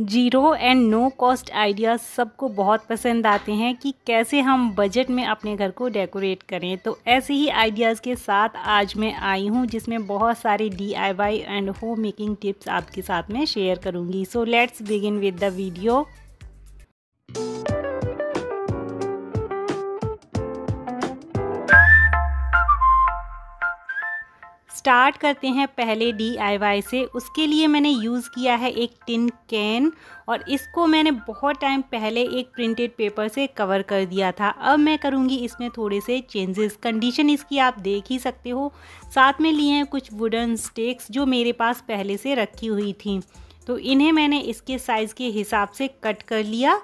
Zero and no cost ideas सबको बहुत पसंद आते हैं कि कैसे हम बजट में अपने घर को डेकोरेट करें। तो ऐसे ही आइडियाज़ के साथ आज मैं आई हूं, जिसमें बहुत सारे DIY and home making tips आपके साथ में शेयर करूंगी। So let's begin with the video. Start करते हैं पहले DIY से। उसके लिए मैंने यूज़ किया है एक टिन कैन और इसको मैंने बहुत टाइम पहले एक प्रिंटेड पेपर से कवर कर दिया था। अब मैं करूँगी इसमें थोड़े से चेंजेस। कंडीशन इसकी आप देख ही सकते हो। साथ में लिए हैं कुछ वुडन स्टिक्स जो मेरे पास पहले से रखी हुई थी, तो इन्हें मैंने इसके साइज़ के हिसाब से कट कर लिया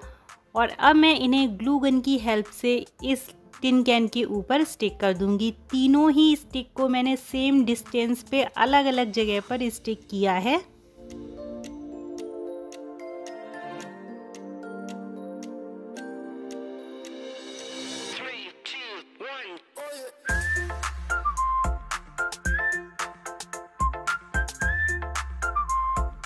और अब मैं इन्हें ग्लू गन की हेल्प से इस टिन कैन के ऊपर स्टिक कर दूंगी। तीनों ही स्टिक को मैंने सेम डिस्टेंस पे अलग अलग जगह पर स्टिक किया है।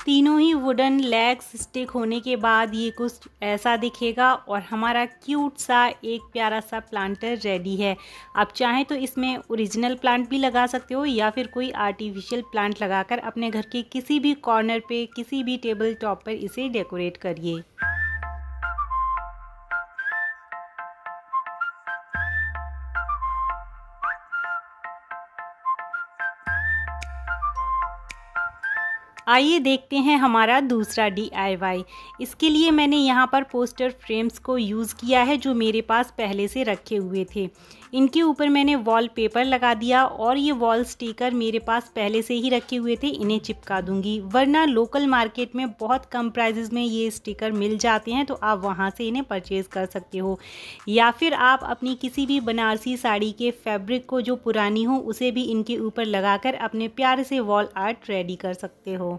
तीनों ही वुडन लेग्स स्टिक होने के बाद ये कुछ ऐसा दिखेगा और हमारा क्यूट सा एक प्यारा सा प्लांटर रेडी है। आप चाहें तो इसमें ओरिजिनल प्लांट भी लगा सकते हो या फिर कोई आर्टिफिशियल प्लांट लगाकर अपने घर के किसी भी कॉर्नर पे, किसी भी टेबल टॉप पर इसे डेकोरेट करिए। आइए देखते हैं हमारा दूसरा DIY। इसके लिए मैंने यहाँ पर पोस्टर फ्रेम्स को यूज़ किया है जो मेरे पास पहले से रखे हुए थे। इनके ऊपर मैंने वॉलपेपर लगा दिया और ये वॉल स्टिकर मेरे पास पहले से ही रखे हुए थे, इन्हें चिपका दूंगी। वरना लोकल मार्केट में बहुत कम प्राइजेज़ में ये स्टिकर मिल जाते हैं, तो आप वहाँ से इन्हें परचेज़ कर सकते हो या फिर आप अपनी किसी भी बनारसी साड़ी के फैब्रिक को जो पुरानी हो उसे भी इनके ऊपर लगा कर अपने प्यारे से वॉल आर्ट रेडी कर सकते हो।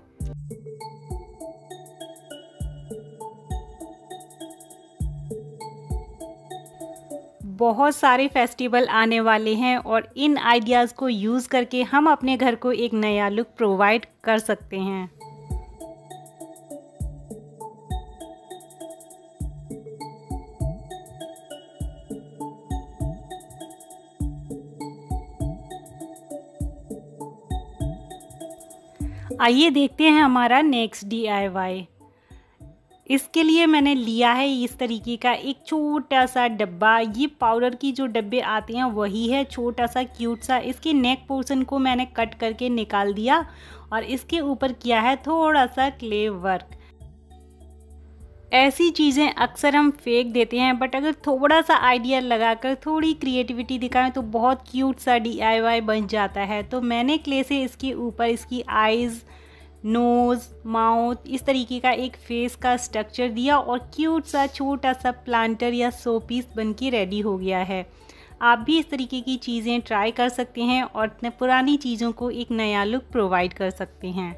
बहुत सारे फेस्टिवल आने वाले हैं और इन आइडियाज़ को यूज़ करके हम अपने घर को एक नया लुक प्रोवाइड कर सकते हैं। आइए देखते हैं हमारा नेक्स्ट DIY। इसके लिए मैंने लिया है इस तरीके का एक छोटा सा डब्बा। ये पाउडर की जो डब्बे आते हैं वही है, छोटा सा क्यूट सा। इसके नेक पोर्शन को मैंने कट करके निकाल दिया और इसके ऊपर किया है थोड़ा सा क्ले वर्क। ऐसी चीज़ें अक्सर हम फेंक देते हैं, बट अगर थोड़ा सा आइडिया लगाकर थोड़ी क्रिएटिविटी दिखाएं तो बहुत क्यूट सा DIY बन जाता है। तो मैंने क्ले से इसके ऊपर इसकी आइज़, नोज़, माउथ, इस तरीके का एक फेस का स्ट्रक्चर दिया और क्यूट सा छोटा सा प्लांटर या शो पीस बन के रेडी हो गया है। आप भी इस तरीके की चीज़ें ट्राई कर सकते हैं और पुरानी चीज़ों को एक नया लुक प्रोवाइड कर सकते हैं।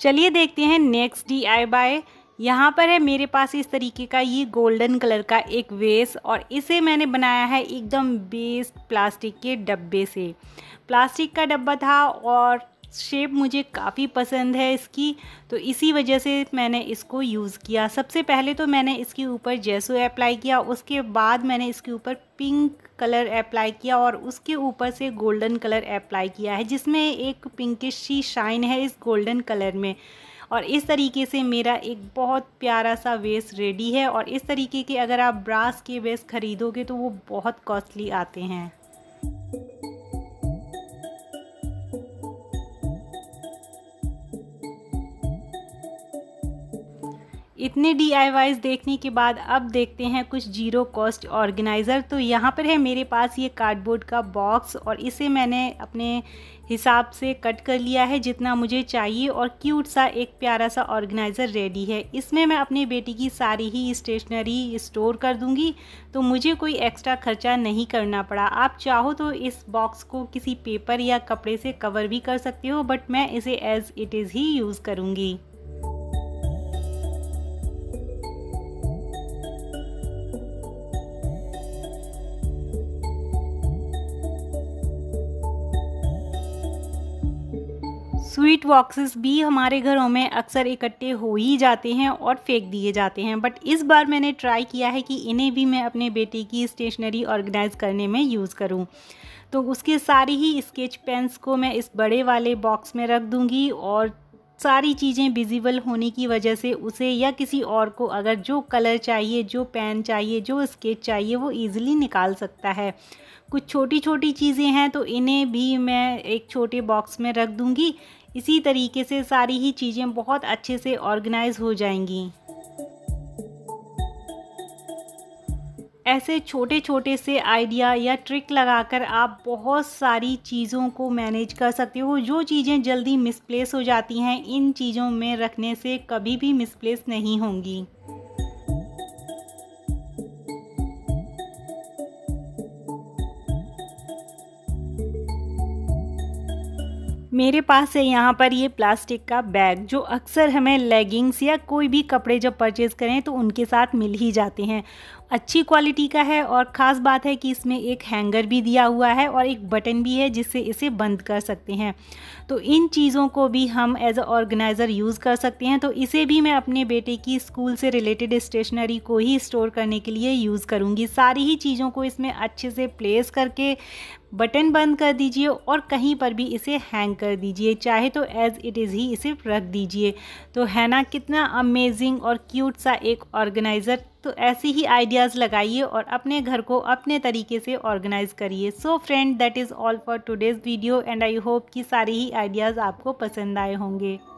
चलिए देखते हैं नेक्स्ट DIY। यहाँ पर है मेरे पास इस तरीके का ये गोल्डन कलर का एक वेस और इसे मैंने बनाया है एकदम बेस्ट प्लास्टिक के डब्बे से। प्लास्टिक का डब्बा था और शेप मुझे काफ़ी पसंद है इसकी, तो इसी वजह से मैंने इसको यूज़ किया। सबसे पहले तो मैंने इसके ऊपर जेसो अप्लाई किया, उसके बाद मैंने इसके ऊपर पिंक कलर अप्लाई किया और उसके ऊपर से गोल्डन कलर अप्लाई किया है, जिसमें एक पिंकिश सी शाइन है इस गोल्डन कलर में। और इस तरीके से मेरा एक बहुत प्यारा सा वेस रेडी है। और इस तरीके के अगर आप ब्रास के वेस खरीदोगे तो वो बहुत कॉस्टली आते हैं। इतने DIYs देखने के बाद अब देखते हैं कुछ जीरो कॉस्ट ऑर्गेनाइज़र। तो यहाँ पर है मेरे पास ये कार्डबोर्ड का बॉक्स और इसे मैंने अपने हिसाब से कट कर लिया है जितना मुझे चाहिए और क्यूट सा एक प्यारा सा ऑर्गेनाइज़र रेडी है। इसमें मैं अपनी बेटी की सारी ही स्टेशनरी स्टोर कर दूँगी, तो मुझे कोई एक्स्ट्रा खर्चा नहीं करना पड़ा। आप चाहो तो इस बॉक्स को किसी पेपर या कपड़े से कवर भी कर सकते हो, बट मैं इसे एज़ इट इज़ ही यूज़ करूँगी। स्वीट बॉक्सेस भी हमारे घरों में अक्सर इकट्ठे हो ही जाते हैं और फेंक दिए जाते हैं, बट इस बार मैंने ट्राई किया है कि इन्हें भी मैं अपने बेटे की स्टेशनरी ऑर्गेनाइज़ करने में यूज़ करूं। तो उसके सारे ही स्केच पेन्स को मैं इस बड़े वाले बॉक्स में रख दूँगी और सारी चीज़ें विजिबल होने की वजह से उसे या किसी और को अगर जो कलर चाहिए, जो पेन चाहिए, जो स्केच चाहिए वो ईज़िली निकाल सकता है। कुछ छोटी छोटी चीज़ें हैं तो इन्हें भी मैं एक छोटे बॉक्स में रख दूँगी। इसी तरीके से सारी ही चीज़ें बहुत अच्छे से ऑर्गेनाइज़ हो जाएंगी। ऐसे छोटे छोटे से आइडिया या ट्रिक लगाकर आप बहुत सारी चीज़ों को मैनेज कर सकते हो। जो चीज़ें जल्दी मिसप्लेस हो जाती हैं इन चीज़ों में रखने से कभी भी मिसप्लेस नहीं होंगी। मेरे पास है यहाँ पर ये प्लास्टिक का बैग जो अक्सर हमें लेगिंग्स या कोई भी कपड़े जब परचेज़ करें तो उनके साथ मिल ही जाते हैं। अच्छी क्वालिटी का है और ख़ास बात है कि इसमें एक हैंगर भी दिया हुआ है और एक बटन भी है जिससे इसे बंद कर सकते हैं। तो इन चीज़ों को भी हम एज अ ऑर्गेनाइज़र यूज़ कर सकते हैं। तो इसे भी मैं अपने बेटे की स्कूल से रिलेटेड स्टेशनरी को ही स्टोर करने के लिए यूज़ करूँगी। सारी ही चीज़ों को इसमें अच्छे से प्लेस करके बटन बंद कर दीजिए और कहीं पर भी इसे हैंग कर दीजिए, चाहे तो एज़ इट इज़ ही इसे रख दीजिए। तो है ना, कितना अमेजिंग और क्यूट सा एक ऑर्गेनाइज़र। तो ऐसे ही आइडियाज़ लगाइए और अपने घर को अपने तरीके से ऑर्गेनाइज़ करिए। So friend, that is all for today's video and I hope कि सारे ही आइडियाज़ आपको पसंद आए होंगे।